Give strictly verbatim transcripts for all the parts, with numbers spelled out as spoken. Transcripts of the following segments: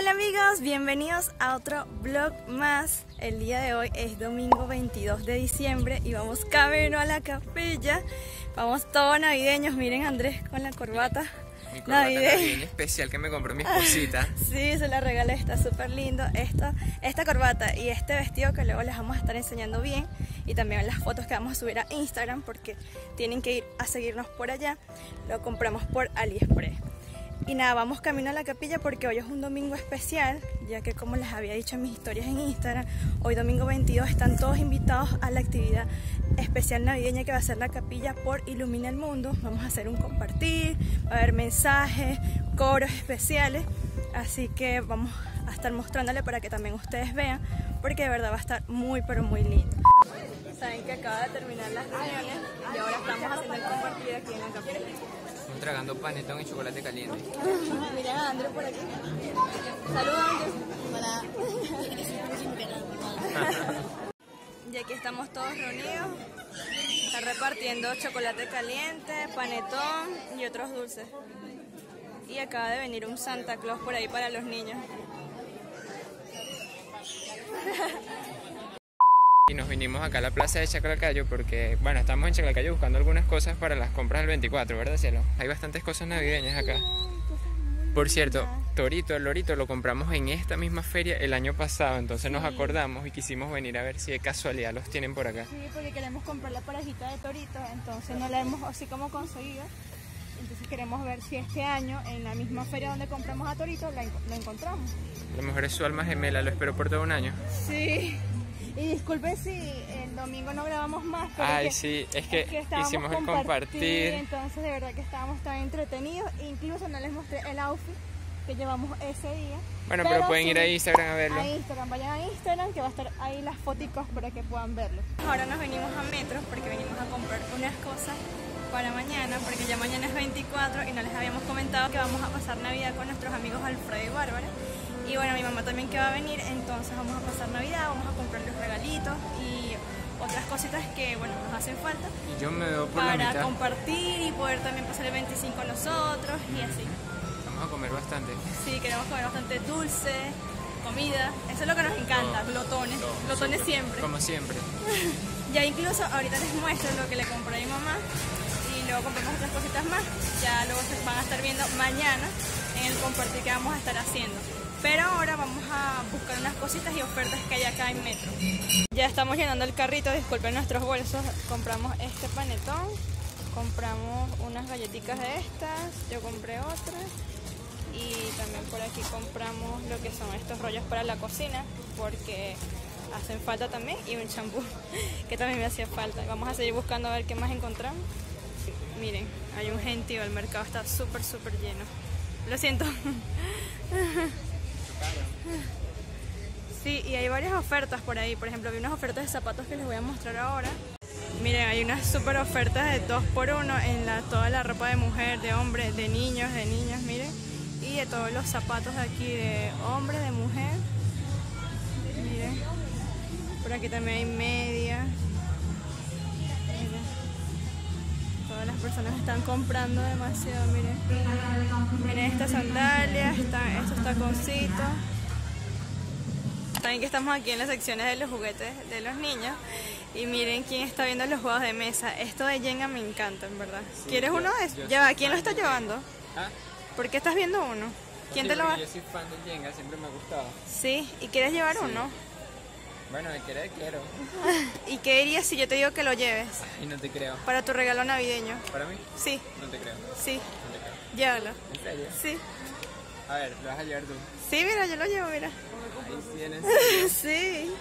Hola amigos, bienvenidos a otro vlog más. El día de hoy es domingo veintidós de diciembre y vamos camino a la capilla. Vamos todos navideños, miren a Andrés con la corbata, mi corbata navideña especial que me compró mi esposita. Sí, se la regalé, está súper lindo esta, esta corbata y este vestido que luego les vamos a estar enseñando bien. Y también las fotos que vamos a subir a Instagram porque tienen que ir a seguirnos por allá. Lo compramos por AliExpress. Y nada, vamos camino a la capilla porque hoy es un domingo especial, ya que como les había dicho en mis historias en Instagram, hoy domingo veintidós están todos invitados a la actividad especial navideña que va a ser la capilla por Ilumina el Mundo. Vamos a hacer un compartir, va a haber mensajes, coros especiales, así que vamos a estar mostrándole para que también ustedes vean, porque de verdad va a estar muy pero muy lindo. Saben que acaba de terminar las reuniones y ahora estamos haciendo el compartir aquí en la capilla. Tragando panetón y chocolate caliente. Miren a Andrés por aquí. Saludos, Andrés. Hola. Y aquí estamos todos reunidos. Están repartiendo chocolate caliente, panetón y otros dulces. Y acaba de venir un Santa Claus por ahí para los niños. Y nos vinimos acá a la plaza de Chaclacayo porque, bueno, estamos en Chaclacayo buscando algunas cosas para las compras del veinticuatro, ¿verdad, cielo? Hay bastantes cosas navideñas acá. Por cierto, Torito, el Lorito, lo compramos en esta misma feria el año pasado, entonces nos acordamos y quisimos venir a ver si de casualidad los tienen por acá. Sí, porque queremos comprar la parejita de Torito, entonces no la hemos así como conseguido. Entonces queremos ver si este año, en la misma feria donde compramos a Torito, la, la encontramos. A lo mejor es su alma gemela, lo espero por todo un año. Sí. Y disculpen si el domingo no grabamos más, pero Ay, es que, sí, es que, es que hicimos el compartir, entonces de verdad que estábamos tan entretenidos, incluso no les mostré el outfit que llevamos ese día. Bueno, pero, pero pueden sí, ir a Instagram a verlo. A Instagram, vayan a Instagram que va a estar ahí las foticos para que puedan verlo. Ahora nos venimos a Metro porque venimos a comprar unas cosas para mañana, porque ya mañana es veinticuatro y no les habíamos comentado que vamos a pasar Navidad con nuestros amigos Alfredo y Bárbara. Y bueno, mi mamá también que va a venir, entonces vamos a pasar Navidad, vamos a comprar los regalitos y otras cositas que, bueno, nos hacen falta. Y yo me veo por la mitad. Para compartir y poder también pasar el veinticinco nosotros y así. Vamos a comer bastante. Sí, queremos comer bastante dulce, comida, eso es lo que nos encanta, no, glotones, no, glotones siempre. Como siempre. Ya incluso ahorita les muestro lo que le compré a mi mamá y luego compramos otras cositas más. Ya luego se van a estar viendo mañana en el compartir que vamos a estar haciendo. Pero ahora vamos a buscar unas cositas y ofertas que hay acá en Metro. Ya estamos llenando el carrito, disculpen nuestros bolsos. Compramos este panetón, compramos unas galletitas de estas, yo compré otras. Y también por aquí compramos lo que son estos rollos para la cocina, porque hacen falta también. Y un champú, que también me hacía falta. Vamos a seguir buscando a ver qué más encontramos. Miren, hay un gentío, el mercado está súper súper lleno. Lo siento. Sí, y hay varias ofertas por ahí. Por ejemplo, vi unas ofertas de zapatos que les voy a mostrar ahora. Miren, hay unas super ofertas de dos por uno en la, toda la ropa de mujer, de hombre, de niños, de niñas, miren. Y de todos los zapatos de aquí, de hombre, de mujer. Miren, por aquí también hay medias. Todas las personas están comprando demasiado, miren. Miren estas sandalias, esta, estos taconcitos. Saben que estamos aquí en las secciones de los juguetes de los niños. Y miren quién está viendo los juegos de mesa. Esto de Jenga me encanta, en verdad. Sí, ¿quieres yo, uno de esos? Ya va, ¿quién lo está llevando? ¿Ah? ¿Por qué estás viendo uno? ¿Quién sí, te lo va? Yo soy fan de Jenga, siempre me ha gustado. ¿Sí? ¿Y quieres llevar sí. uno? Bueno, me quiere, quiero. ¿Y qué dirías si yo te digo que lo lleves? Y no te creo. Para tu regalo navideño. ¿Para mí? Sí. No te creo. Sí. No te creo. Llévalo. ¿En serio? Sí. A ver, ¿lo vas a llevar tú? Sí, mira, yo lo llevo, mira. Ahí tienes. Sí.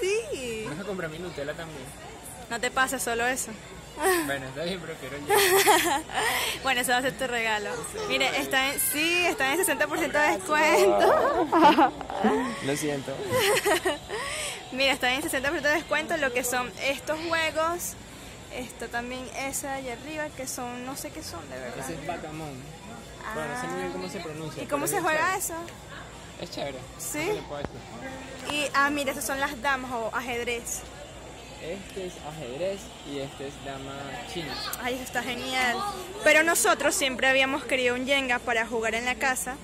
Sí. Sí. Vas a comprar mi Nutella también. No te pases, solo eso. Bueno, está bien, pero quiero llevar. Bueno, eso va a ser tu regalo. Sí, mire, está en, sí, está en sesenta por ciento de descuento. Lo siento. Mira, está en sesenta por ciento de descuento lo que son estos juegos. Está también esa allá arriba que son, no sé qué son de verdad. Ese es Batamón. Ah. Bueno, no sé muy bien cómo se pronuncia. ¿Y cómo se juega eso? Es chévere. ¿Sí? Y, ah, mira, esas son las damas o ajedrez. Este es ajedrez y este es dama china. Ay, está genial. Pero nosotros siempre habíamos querido un Jenga para jugar en la casa,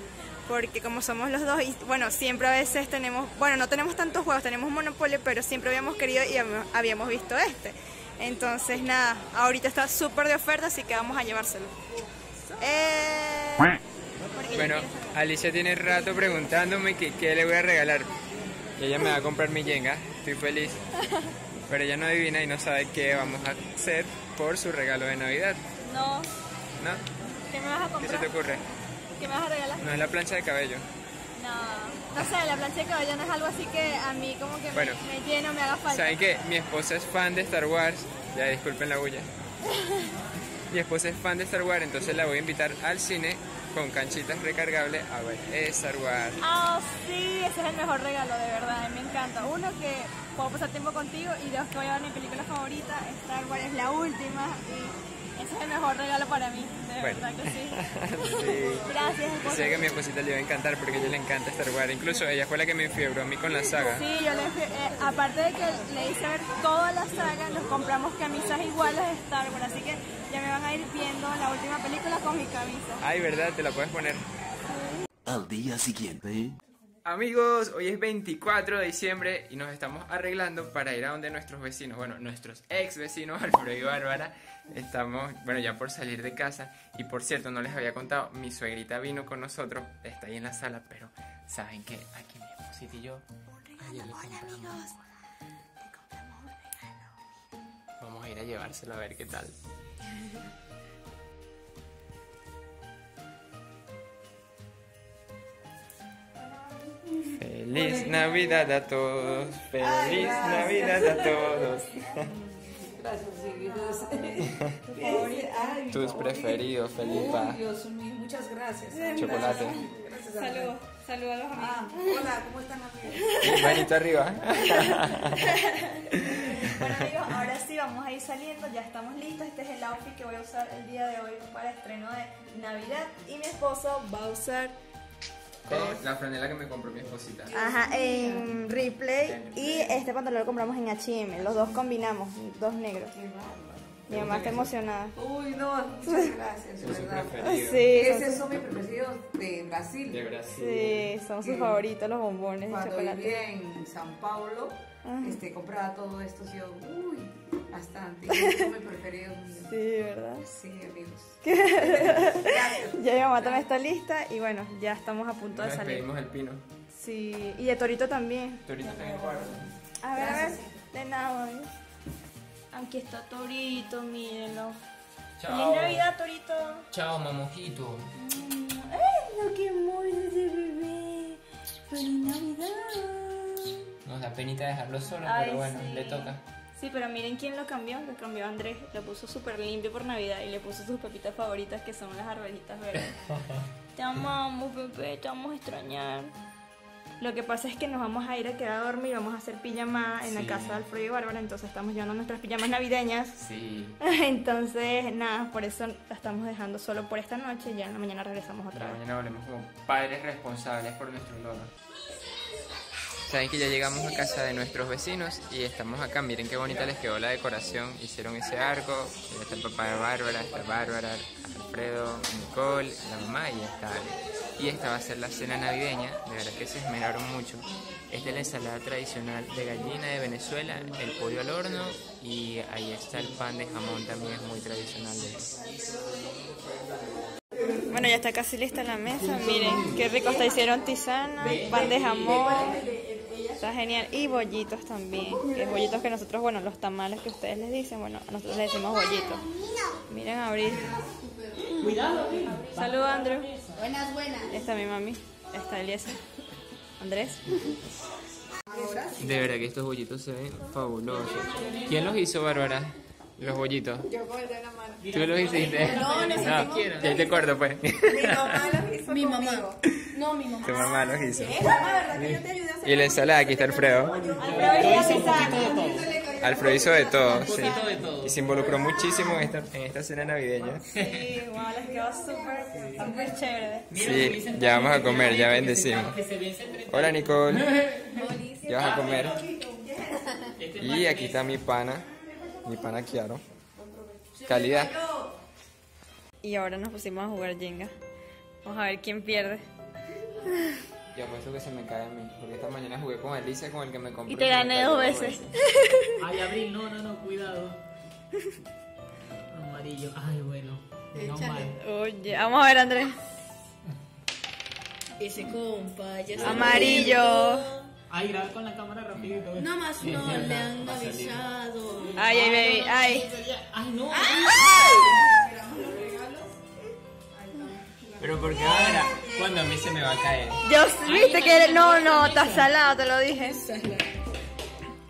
porque como somos los dos, y bueno, siempre a veces tenemos, bueno, no tenemos tantos juegos, tenemos Monopoly, pero siempre habíamos querido y habíamos visto este. Entonces nada, ahorita está súper de oferta, así que vamos a llevárselo. Eh... Bueno, Alicia tiene rato preguntándome qué, qué le voy a regalar. Que ella me va a comprar mi Jenga, estoy feliz. Pero ella no adivina y no sabe qué vamos a hacer por su regalo de Navidad. No. ¿No? ¿Qué me vas a comprar? ¿Qué se te ocurre? ¿Qué me vas a regalar? No es la plancha de cabello. No, no sé, la plancha de cabello no es algo así que a mí como que bueno, me, me lleno, me haga falta. ¿Saben qué? Mi esposa es fan de Star Wars. Ya, disculpen la bulla. Mi esposa es fan de Star Wars, entonces la voy a invitar al cine con canchitas recargables a ver Star Wars. Ah, oh, sí, ese es el mejor regalo, de verdad, me encanta. Uno, que puedo pasar tiempo contigo, y dos, que voy a ver mi película favorita, Star Wars es la última, y ese es el mejor regalo para mí, de bueno. verdad que sí. Sí. Gracias. Esposa. Sé que a mi esposita le iba a encantar porque a ella le encanta Star Wars, incluso ella fue la que me enfiebró a mí con la saga. Sí, yo le eh, aparte de que le hice ver toda la saga, nos compramos camisas iguales de Star Wars, así que ya me van a ir viendo la última película con mi camisa. Ay, ¿verdad? Te la puedes poner. Al día siguiente. Amigos, hoy es veinticuatro de diciembre y nos estamos arreglando para ir a donde nuestros vecinos, bueno, nuestros ex vecinos, Alfredo y Bárbara. Estamos, bueno, ya por salir de casa. Y por cierto, no les había contado, mi suegrita vino con nosotros, está ahí en la sala, pero saben que aquí mi esposita y yo. Un regalo. Hola, amigos. Te compramos un regalo. Vamos a ir a llevárselo a ver qué tal. Feliz Navidad a todos. Feliz Ay, Navidad a todos. Gracias, amigos. Tus preferidos, Felipa. Dios mío, muchas gracias. Chocolate. Saludos, saludos a los amigos. Ah, hola, ¿cómo están, amigos? Manito arriba. Bueno, amigos, ahora sí vamos a ir saliendo, ya estamos listos. Este es el outfit que voy a usar el día de hoy para el estreno de Navidad. Y mi esposo va a usar es... la franela que me compró mi esposita. Ajá, en Ripley. En Ripley. Y este pantalón lo compramos en H M. Los dos combinamos, dos negros. Qué bárbaro. Mi mamá está emocionada. Uy, no, muchas gracias, de verdad. Sí, esos son mis preferidos de Brasil. De Brasil. Sí, son sus favoritos los bombones de chocolate. Cuando vivía en San Pablo, este, compraba todo esto, yo, uy, bastante. Son mis preferidos. Sí, ¿verdad? Sí, amigos. Gracias. Ya mi mamá también está lista y bueno, ya estamos a punto de salir. Nos despedimos del pino. Sí, y de Torito también. Torito también. A ver, a ver, de nada, aquí está Torito, mírenlo. Chao. ¡Feliz Navidad, Torito! Chao, mamojito. ¡Ay, lo que muere ese bebé! ¡Feliz Navidad! Nos da penita dejarlo solo, Ay, pero bueno, sí. le toca. Sí, pero miren quién lo cambió. Lo cambió Andrés. Lo puso súper limpio por Navidad y le puso sus papitas favoritas, que son las arvejitas verdes. Te amamos, bebé, te vamos a extrañar. Lo que pasa es que nos vamos a ir a quedar a dormir, vamos a hacer pijama en sí. la casa de Alfredo y Bárbara, entonces estamos llevando nuestras pijamas navideñas. Sí. Entonces, nada, por eso la estamos dejando solo por esta noche y ya en la mañana regresamos otra la vez. Mañana volvemos como padres responsables por nuestro logro. Saben que ya llegamos a casa de nuestros vecinos y estamos acá, miren qué bonita les quedó la decoración, hicieron ese arco, ya está el papá de Bárbara, está Bárbara, Alfredo, Nicole, la mamá y ya está. Y esta va a ser la cena navideña, de verdad que se esmeraron mucho. Esta es la ensalada tradicional de gallina de Venezuela, el pollo al horno y ahí está el pan de jamón, también es muy tradicional de esto. Bueno, ya está casi lista la mesa, miren qué rico está, hicieron tisana, pan de jamón, está genial, y bollitos también, que bollitos que nosotros, bueno, los tamales que ustedes les dicen, bueno, nosotros les decimos bollitos. Miren a Abril. Cuidado, saludos, Andrew. Buenas, buenas. Esta mi mami, esta Elieza, Andrés. De verdad que estos bollitos se ven fabulosos. ¿Quién los hizo, Bárbara? Los bollitos. Yo con el de la mano. ¿Tú los hiciste? No, no, no, no. Ya te acuerdo, pues. Mi mamá los hizo. Mi mamá. No, mi mamá. Tu mamá los hizo. ¿Qué? ¿Verdad que yo te ayudé a hacer? Y la ensalada, aquí está Alfredo. Alfredo hizo un poquito de todo. Alfredo hizo de todo, sí. de todo. Y se involucró muchísimo en esta, en esta cena navideña. Sí, wow, les quedó súper, súper chévere. Sí, ya vamos a comer, ya bendecimos. Hola, Nicole. Ya vas a comer. Y aquí está mi pana, mi pana Kiaro. Calidad. Y ahora nos pusimos a jugar Jenga. Vamos a ver quién pierde. Mentira, por eso que se me cae a mí. Porque esta mañana jugué con Elieza, con el que me compré. Y te gané dos veces. Ay, Abril, no, no, no, cuidado. Amarillo, ay, bueno. No mal. Oye, vamos a ver, Andrés. Ese compa ya está. Amarillo. Ay, graba con la cámara rapidito. No más, no, no le han avisado. Ay, ay, baby, ay. Ay, no. Pero porque ahora, cuando a mí se me va a caer. Dios, viste que no, no, estás salado, te lo dije. Eso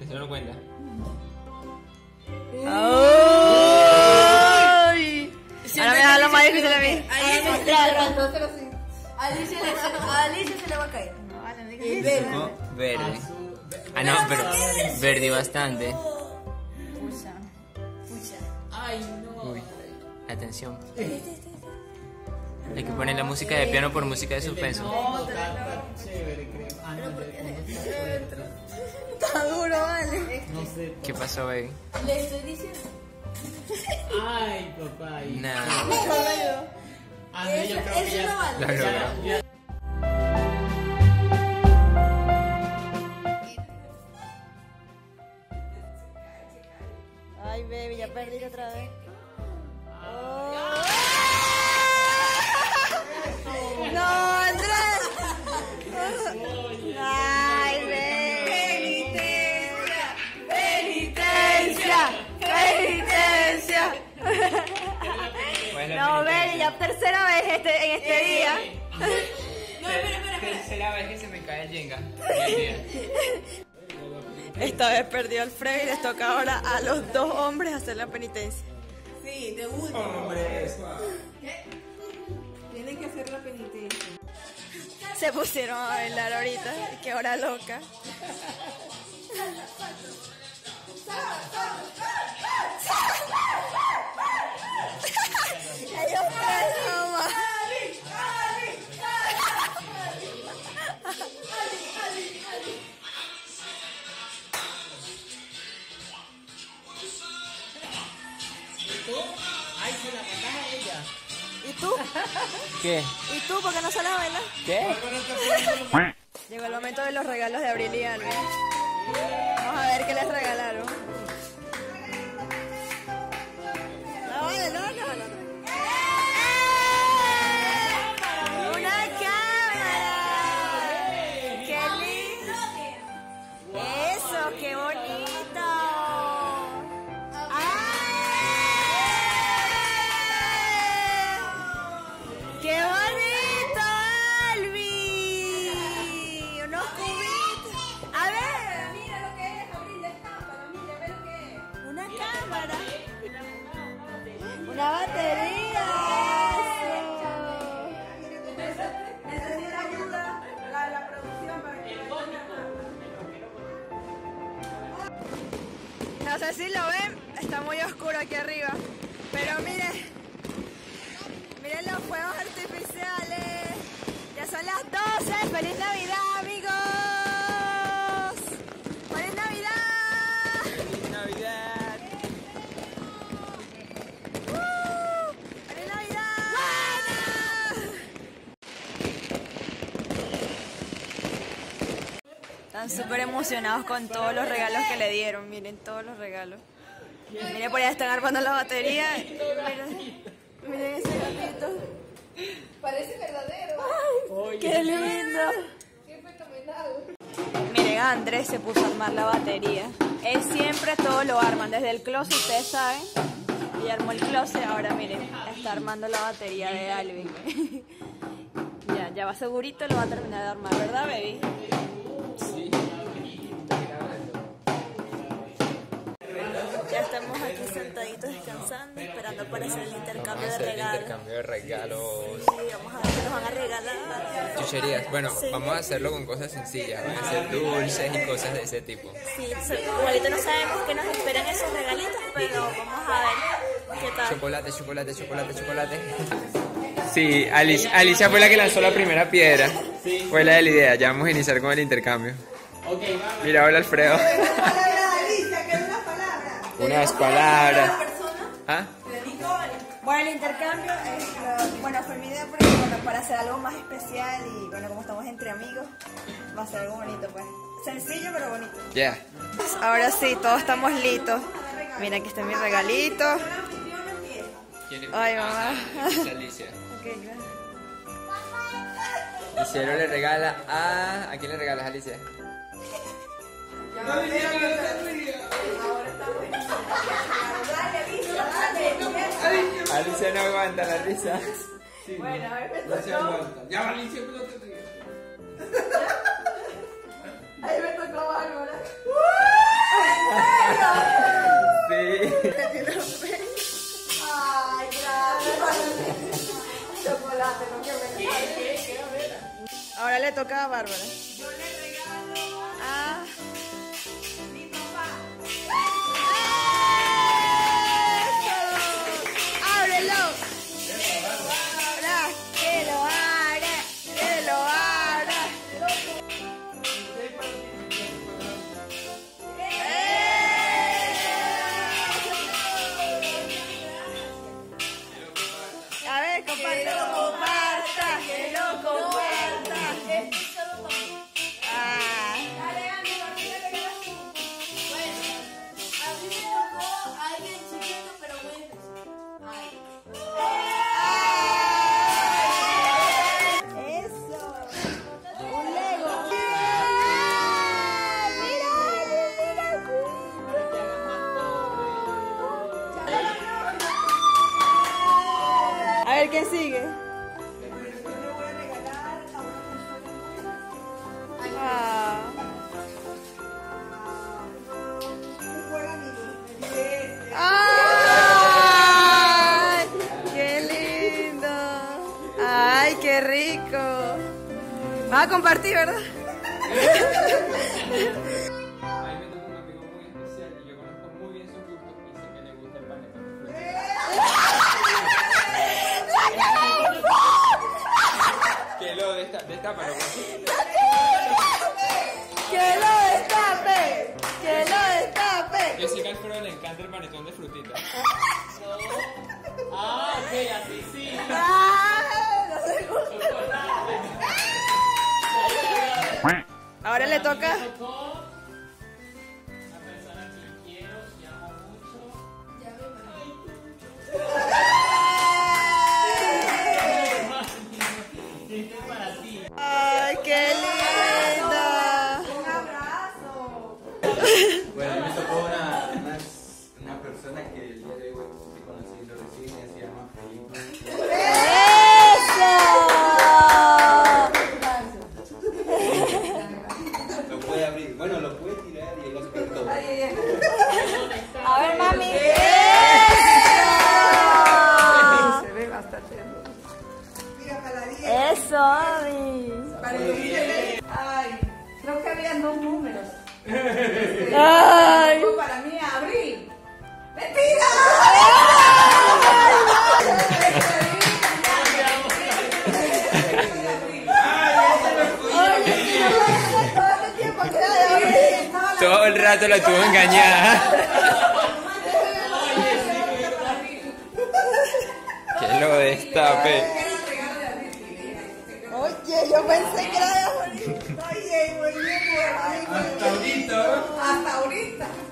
no lo cuenta. Ay. Ahora me da lo más difícil a mí. A Alicia se le va a caer. No, verde. Ah, no, pero verde bastante. Pucha. Pucha. Ay, no. Atención. Hay que poner la música de piano por música de suspenso. No, está duro, vale. ¿Qué pasó, baby? Le estoy diciendo. Ay, papá. Nada. Eso no vale. Ay, baby, ya perdí otra vez. No, Beli, ya tercera vez este, en este eh, día. Eh, eh. No, espera, espera, espera. Tercera vez que se me cae el Jenga. Esta vez perdió Alfredo y les toca ahora a los dos hombres hacer la penitencia. Sí, de último. Hombre, ¿qué? Tienen que hacer la penitencia. Se pusieron a bailar ahorita. Qué hora loca. Ay, se la matas a ella. ¿Y tú? ¿Qué? ¿Y tú? ¿Por qué no sales a bailar? ¿Qué? Llegó el momento de los regalos de Abril y Alvin. Vamos a ver qué les regalaron. No, vale, no, no, no. ¡Una cámara! ¡Qué lindo! ¡Eso, qué bonito! ¡La batería! Necesita ayuda a la producción para que lo... No sé si lo ven, está muy oscuro aquí arriba. Pero miren, miren los fuegos artificiales. Ya son las doce. ¡Feliz Navidad, amigos! ¡Feliz Navidad! ¡Feliz Navidad! Están súper emocionados con todos los regalos que le dieron. Miren todos los regalos. Miren, por allá están armando la batería. Miren, miren ese gatito. Parece verdadero. Ay, ¡qué lindo! ¡Qué fenomenal! Miren, Andrés se puso a armar la batería. Él siempre todo lo arman. Desde el closet, ustedes saben. Y armó el closet. Ahora miren, está armando la batería de Alvin. Ya, ya va segurito, lo va a terminar de armar, ¿verdad, baby? Ya estamos aquí sentaditos descansando, esperando para hacer el intercambio de regalos. El intercambio de regalos. Sí, vamos a ver qué nos van a regalar. Chucherías. Bueno, sí, vamos a hacerlo con cosas sencillas. Van a ser dulces y cosas de ese tipo. Sí, igualito no sabemos qué nos esperan esos regalitos, pero vamos a ver qué tal. Chocolate, chocolate, chocolate, chocolate. Sí, Alicia, Alicia fue la que lanzó la primera piedra. Sí. Fue la de la idea. Ya vamos a iniciar con el intercambio. Okay, mira, hola Alfredo. Unas palabras. ¿Ah? Bueno, el intercambio, eh, bueno, fue mi idea porque, bueno, para hacer algo más especial y bueno, como estamos entre amigos, va a ser algo bonito, pues. Sencillo, pero bonito. Ya. Yeah. Ahora sí, todos estamos listos. Mira, aquí está mi regalito. Ay, mamá. Alicia. Ok, gracias. Kiaro le regala a... ¿A quién le regalas, Alicia? Ahora está buenísimo. Dale, Alicia, dale. Alicia no aguanta la risa. Sí, bueno, a ver, no se aguanta. Ya, Alicia, no te rías. Ahí me tocó algo, ¿verdad? ¡En serio! Sí. Ay, gracias. Chocolate, no quiero ver. Ahora le toca a Bárbara. Yo le regalo a mi papá. ¡Eso! ¡Ábrelo! ¿Qué sigue? Yo le voy a regalar a una persona. ¡Ay! ¡Qué lindo! ¡Ay, qué rico! Vas a compartir, ¿verdad? Ahora le toca. A mí me tocó una persona que quiero y amo mucho. Ya me imagino. Esto es para ti. ¡Ay, qué linda! ¡Un abrazo! Bueno, a mí me tocó una, una, una persona que el día de hoy estoy conociendo recién y se llama Felipe. Ay, creo que habían dos números. Ay. Para mí, Abril. ¡Mentira! Todo el rato la tuvo engañada. Que lo destape. Yo pensé que era de bonito. Oye, muy bien, muy bien. Hasta ahorita. Hasta ahorita.